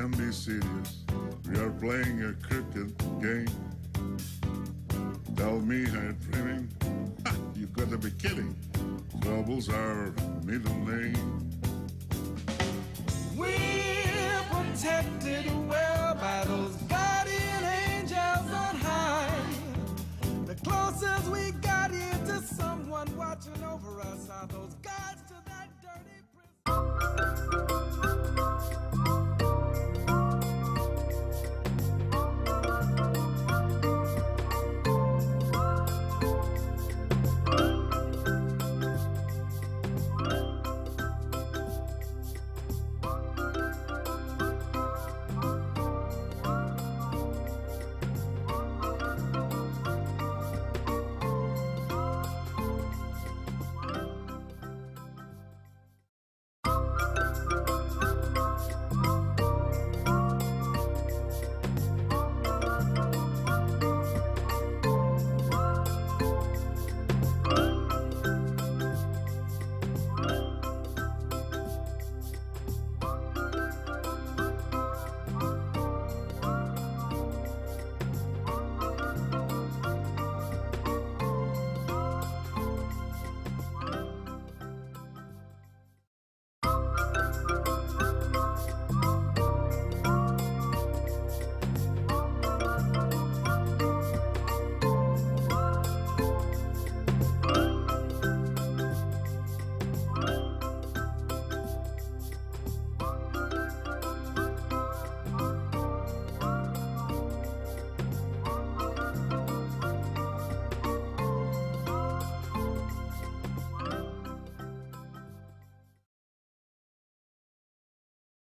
can be serious. We are playing a cricket game. Tell me I'm dreaming. Ha! You've got to be kidding. Troubles are middle name. We're protected well by those guardian angels on high. The closest we got here to someone watching over us are those guards to that dirty prison.